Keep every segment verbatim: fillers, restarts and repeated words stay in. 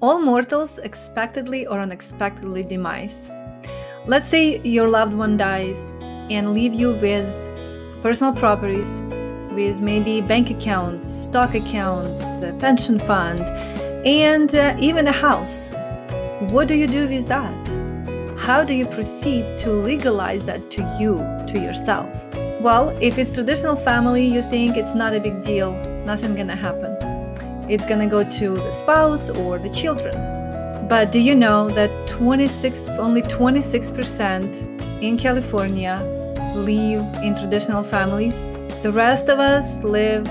all mortals expectedly or unexpectedly demise. Let's say your loved one dies and leave you with personal properties, with maybe bank accounts, stock accounts, a pension fund, and uh, even a house. What do you do with that? How do you proceed to legalize that to you, to yourself? Well, if it's traditional family, you think it's not a big deal, nothing's gonna happen. It's gonna go to the spouse or the children. But do you know that twenty-six, only twenty-six percent in California live in traditional families? The rest of us live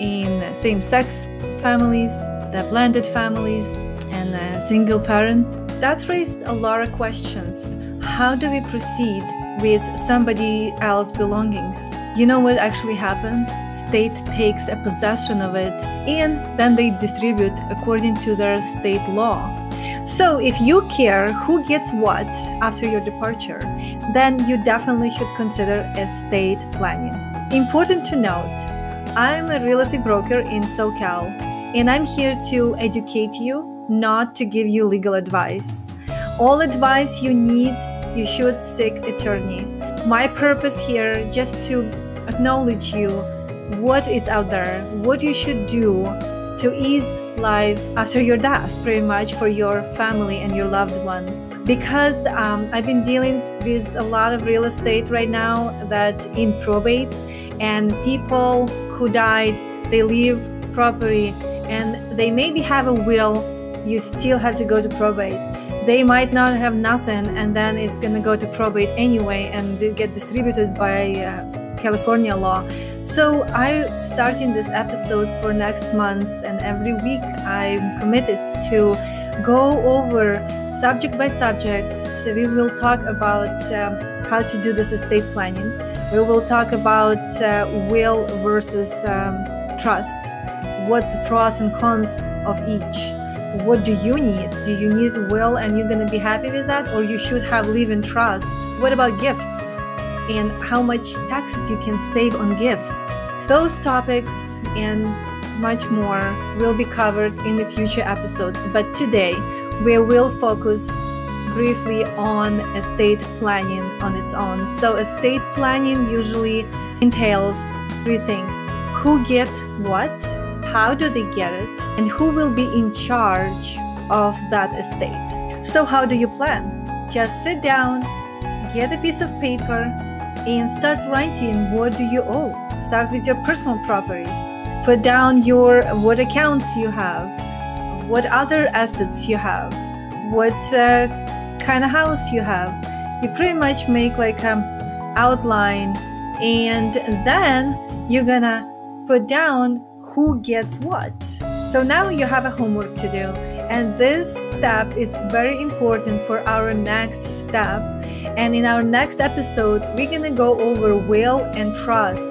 in same-sex families, the blended families, and a single parent. That raised a lot of questions. How do we proceed with somebody else's belongings? You know what actually happens? State takes a possession of it, and then they distribute according to their state law. So if you care who gets what after your departure, then you definitely should consider estate planning. Important to note, I'm a real estate broker in SoCal, and I'm here to educate you, not to give you legal advice. All advice you need, you should seek an attorney. My purpose here just to acknowledge you what is out there, what you should do to ease life after your death, pretty much for your family and your loved ones. Because um, I've been dealing with a lot of real estate right now that in probates, and people who died, they leave property and they maybe have a will, you still have to go to probate. They might not have nothing, and then it's gonna go to probate anyway and they get distributed by uh, California law. So I'm starting these episodes for next month, and every week I'm committed to go over subject by subject. So we will talk about um, how to do this estate planning. We will talk about uh, will versus um, trust. What's the pros and cons of each? What do you need? Do you need will and you're gonna be happy with that? Or you should have live in trust? What about gifts? And how much taxes you can save on gifts? Those topics and much more will be covered in the future episodes, but today we will focus briefly on estate planning on its own. So estate planning usually entails three things: who get what, how do they get it, and who will be in charge of that estate. So how do you plan? Just sit down, get a piece of paper, and start writing what do you owe. Start with your personal properties. Put down your what accounts you have, what other assets you have, what uh, kind of house you have. You pretty much make like an outline, and then you're gonna put down who gets what. So now you have a homework to do, and this step is very important for our next step. And in our next episode, we're gonna go over will and trust.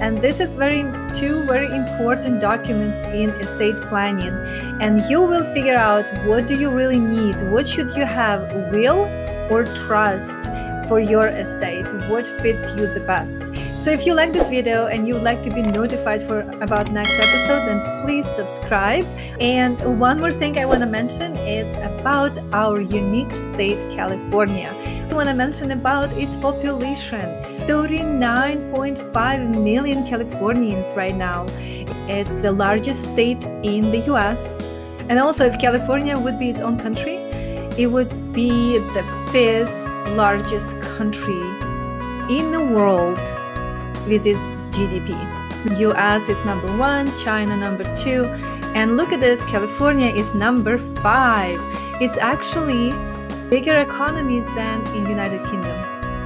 And this is very two very important documents in estate planning, and you will figure out what do you really need, what should you have, will or trust for your estate, what fits you the best. So if you like this video and you would like to be notified for about next episode, then please subscribe. And one more thing I want to mention is about our unique state, California. I want to mention about its population. thirty-nine point five million Californians right now. It's the largest state in the U S. And also, if California would be its own country, it would be the fifth largest country in the world with its G D P. U S is number one, China number two, and look at this, California is number five. It's actually bigger economy than in United Kingdom.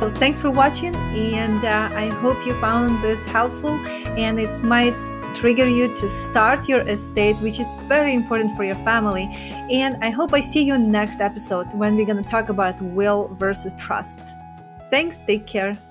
So thanks for watching, and uh, I hope you found this helpful, and it might trigger you to start your estate, which is very important for your family. And I hope I see you in next episode when we're gonna talk about will versus trust. Thanks, take care.